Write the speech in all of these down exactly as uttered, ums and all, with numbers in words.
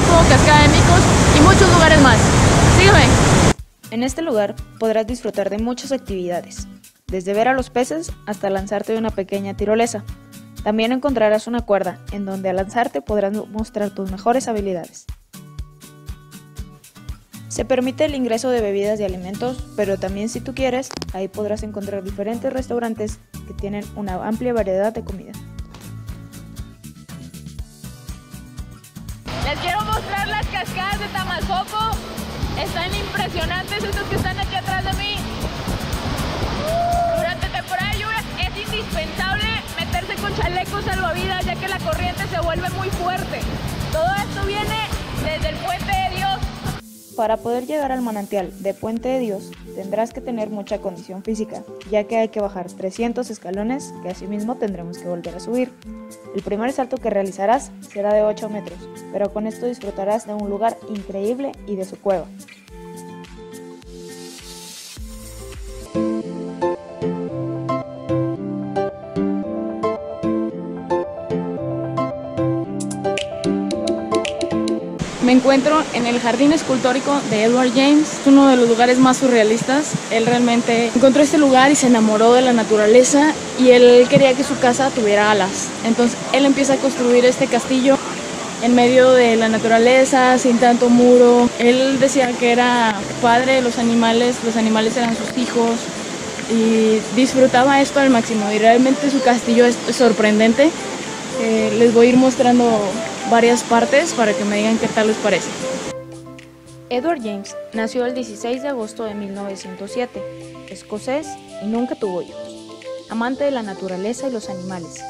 Tamasopo, Cascada de Micos y muchos lugares más. Sígueme. En este lugar podrás disfrutar de muchas actividades, desde ver a los peces hasta lanzarte de una pequeña tirolesa. También encontrarás una cuerda en donde al lanzarte podrás mostrar tus mejores habilidades. Se permite el ingreso de bebidas y alimentos, pero también si tú quieres, ahí podrás encontrar diferentes restaurantes que tienen una amplia variedad de comida. Les quiero mostrar las cascadas de Tamasopo. Están impresionantes estas que están aquí atrás de mí. Durante temporada de lluvia es indispensable meterse con chalecos salvavidas, ya que la corriente se vuelve muy fuerte. Todo esto viene desde el Puente de Dios. Para poder llegar al manantial de Puente de Dios, tendrás que tener mucha condición física, ya que hay que bajar trescientos escalones que asimismo tendremos que volver a subir. El primer salto que realizarás será de ocho metros, pero con esto disfrutarás de un lugar increíble y de su cueva. Me encuentro en el jardín escultórico de Edward James, uno de los lugares más surrealistas. Él realmente encontró este lugar y se enamoró de la naturaleza, y él quería que su casa tuviera alas. Entonces él empieza a construir este castillo en medio de la naturaleza, sin tanto muro. Él decía que era padre de los animales, los animales eran sus hijos, y disfrutaba esto al máximo, y realmente su castillo es sorprendente. Eh, les voy a ir mostrando varias partes para que me digan qué tal les parece. Edward James nació el dieciséis de agosto de mil novecientos siete, escocés, y nunca tuvo hijos. Amante de la naturaleza y los animales.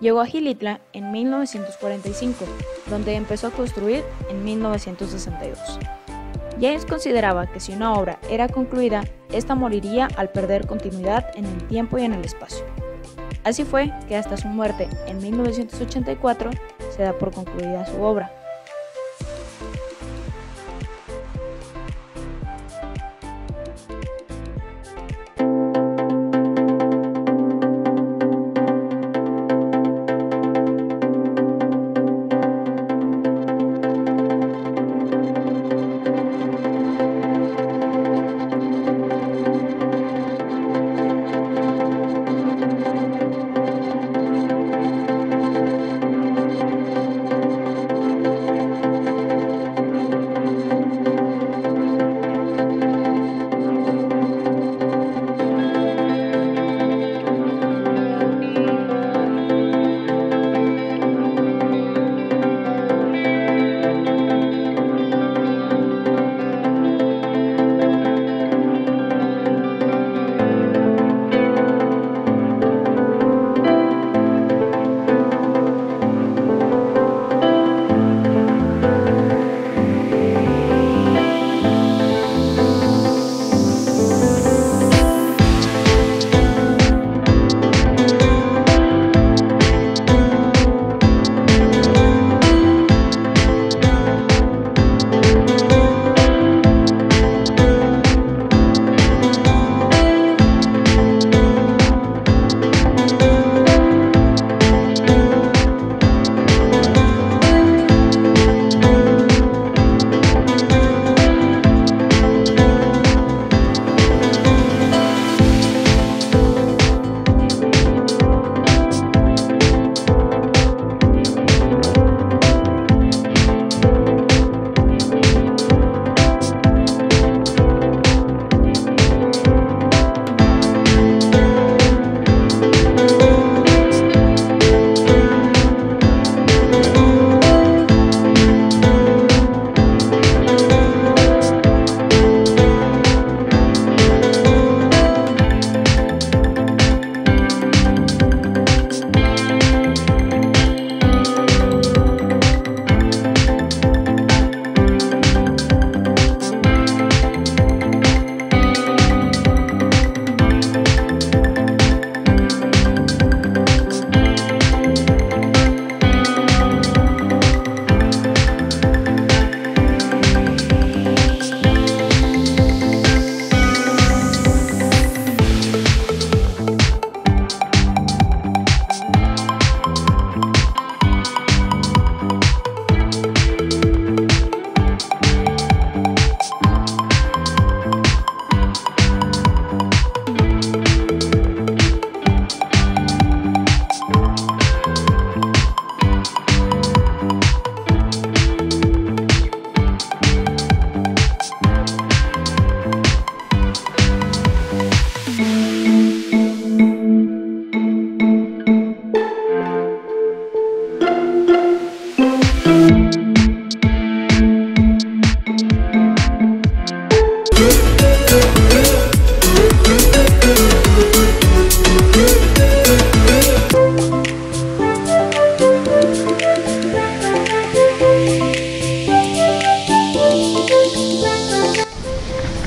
Llegó a Xilitla en mil novecientos cuarenta y cinco, donde empezó a construir en mil novecientos sesenta y dos. James consideraba que si una obra era concluida, esta moriría al perder continuidad en el tiempo y en el espacio. Así fue que hasta su muerte en mil novecientos ochenta y cuatro se da por concluida su obra.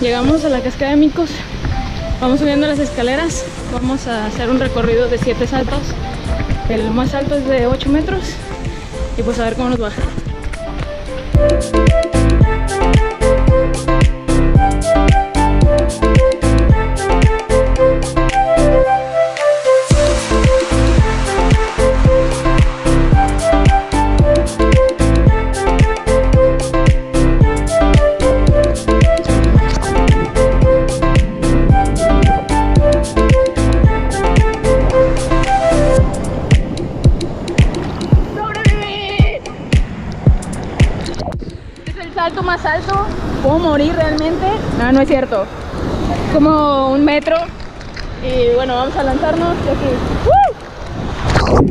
Llegamos a la Cascada de Micos, vamos subiendo las escaleras, vamos a hacer un recorrido de siete saltos, el más alto es de ocho metros y pues a ver cómo nos baja. Salto más alto, puedo morir realmente. No, no es cierto. Como un metro. Y bueno, vamos a lanzarnos de aquí. ¡Uh!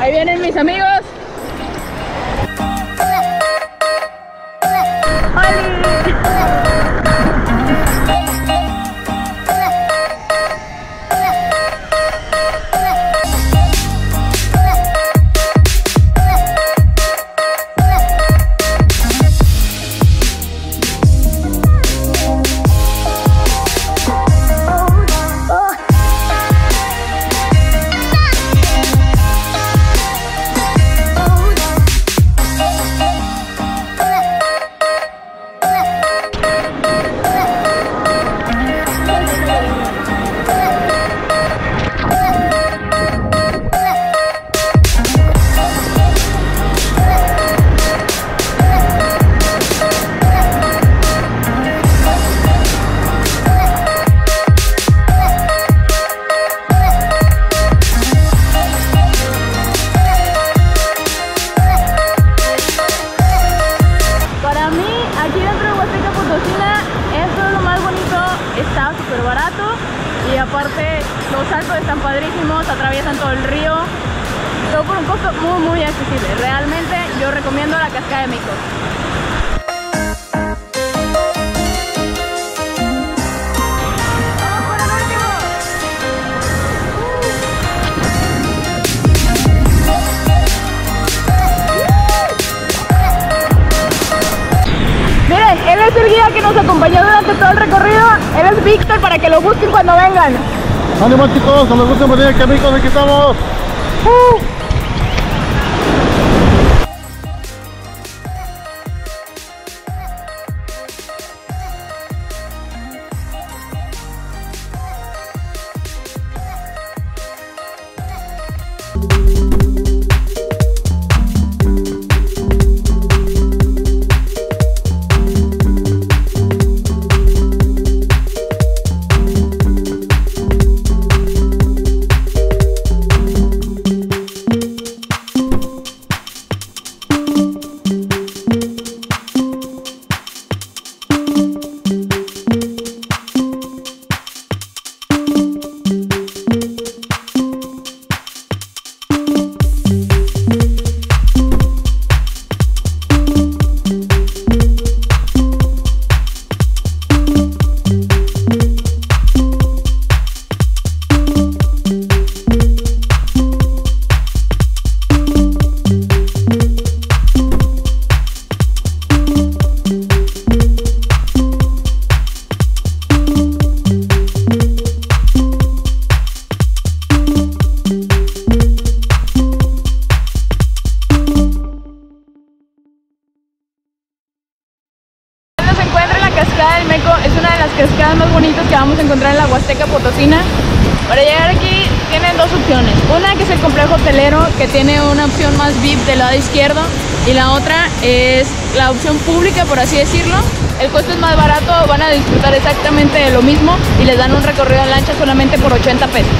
Ahí vienen mis amigos. Aquí dentro de Huasteca Potosina, esto es lo más bonito, está súper barato y aparte los saltos están padrísimos, atraviesan todo el río, todo por un costo muy muy accesible. Realmente yo recomiendo la Cascada de Micos. Él es el guía que nos acompañó durante todo el recorrido. Él es Víctor, para que lo busquen cuando vengan. Ánimo chicos, nos gusta venir aquí a Micos, aquí estamos. Uh. Cascada del Meco es una de las cascadas más bonitas que vamos a encontrar en la Huasteca Potosina. Para llegar aquí tienen dos opciones, una que es el complejo hotelero, que tiene una opción más V I P del lado izquierdo, y la otra es la opción pública, por así decirlo. El costo es más barato, van a disfrutar exactamente de lo mismo y les dan un recorrido en lancha solamente por ochenta pesos.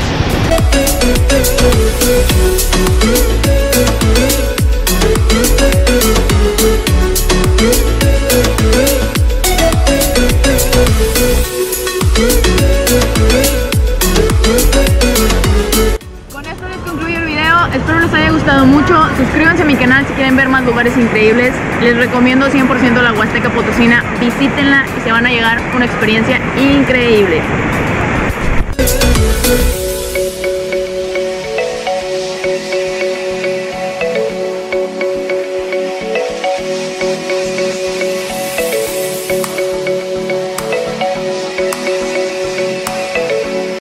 Con esto les concluyo el video. espero les haya gustado mucho. Suscríbanse a mi canal si quieren ver más lugares increíbles. Les recomiendo cien por ciento la Huasteca Potosina. Visítenla y se van a llegar una experiencia increíble.